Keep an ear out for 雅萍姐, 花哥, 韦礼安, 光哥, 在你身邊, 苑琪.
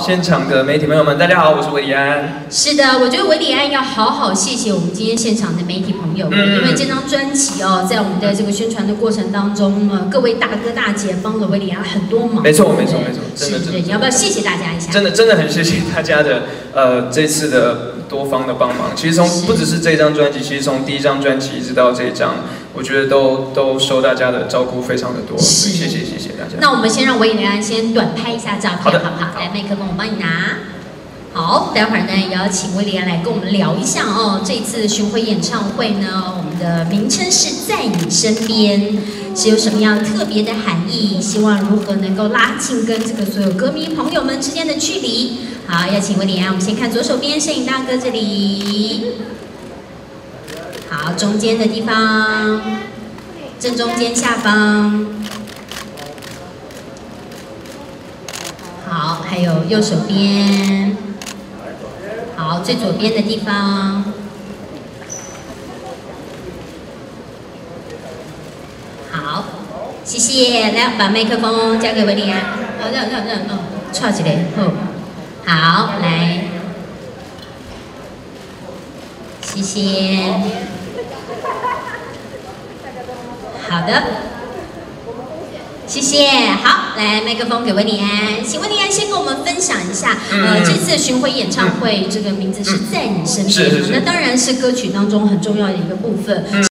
现场的媒体朋友们，大家好，我是韦礼安。是的，我觉得韦礼安要好好谢谢我们今天现场的媒体朋友们，因为这张专辑哦，在我们的这个宣传的过程当中，各位大哥大姐帮了韦礼安很多忙。没错，真的，你要不要谢谢大家一下？真的很谢谢大家的这次的多方的帮忙。其实不只是这张专辑，其实从第一张专辑一直到这一张，我觉得都受大家的照顾非常的多。谢谢大家。那我们先让韦礼安先短拍一下照片，好不好？来，麦克。 我帮你拿好，待会儿呢也要请韦礼安来跟我们聊一下哦。这次巡回演唱会呢，我们的名称是在你身边，是有什么样特别的含义？希望如何能够拉近跟这个所有歌迷朋友们之间的距离？好，要请韦礼安，我们先看左手边摄影大哥这里，好，中间的地方，正中间下方。 好，还有右手边，好，最左边的地方，好，谢谢，来把麦克风交给韦礼安，让，串起来，好，来，谢谢，好的。 谢谢，好，来麦克风给韦礼安，请韦礼安先跟我们分享一下，这次巡回演唱会这个名字是在你身边，那当然是歌曲当中很重要的一个部分。